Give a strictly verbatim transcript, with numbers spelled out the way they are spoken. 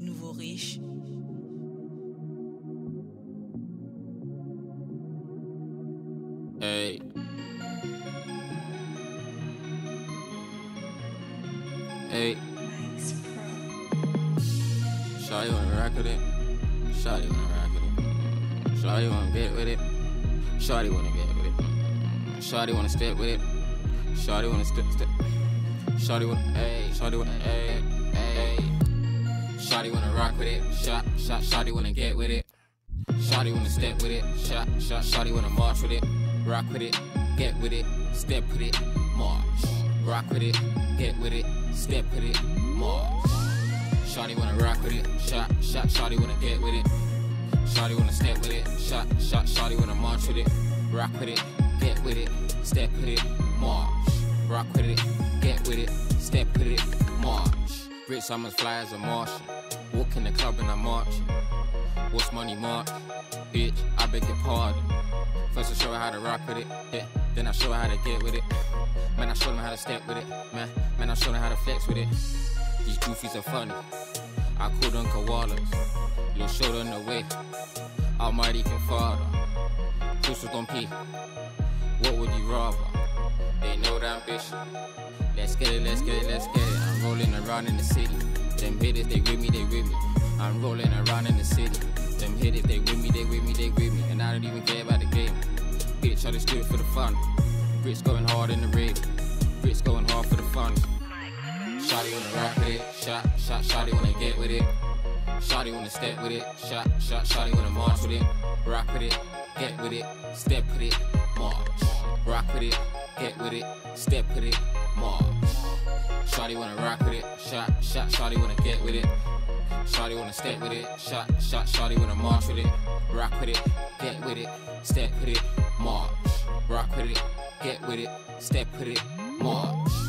nouveau riche. Hey. Hey. Shawty wanna rock with it. Shawty wanna rock with it. Shawty wanna get with it. Shawty wanna get with it. Shawty wanna step with it. Shawty wanna step step. Shawty wanna ayy. Shawty wanna ayy. Ayy. Shawty wanna rock with it. Shot shot. Shawty wanna get with it. Shawty wanna step with it. Shot shot. Shawty wanna march with it. Rock with it. Get with it. Step with it. March. Rock with it. Get with it. Step with it. March. Shawty wanna rock with it. Shot shot. Shawty wanna get with it. Shawty wanna step with it. Shot shot. Shawty wanna march with it. Rock with it. Get with it. Step with it. March. Rock with it. Get with it. Step with it. March. Rich, I'm as fly as a Martian. Walk in the club and I'm marching. What's money, March? Bitch, I beg your pardon. First I show her how to rock with it. Yeah. Then I show her how to get with it. Man, I show them how to step with it. Man, man, I show them how to flex with it. These goofies are funny. I call them koalas. Your shoulder on the way. Almighty can father. Crystals gon' pee. What would you rather? They know the ambition. Let's get it, let's get it, let's get it. I'm rolling around in the city. Them hitters, they with me, they with me. I'm rolling around in the city. Them hitters, they with me, they with me, they with me. And I don't even care about the game. Bitch, I just do it for the fun. Brits going hard in the rave. Brits going hard for the fun. Shawty wanna rock with it. Shot, shot, shawty wanna get with it. Shawty wanna step with it. Shot, shot, shawty wanna march with it. Rock with it. Get with it. Step with it. March. Rock with it, get with it, step with it, march. Shawty wanna rock with it, shot, shot, shawty wanna get with it. Shawty wanna step with it, shot, shot, shawty wanna march with it. Rock with it, get with it, step with it, march. Rock with it, get with it, step with it, march.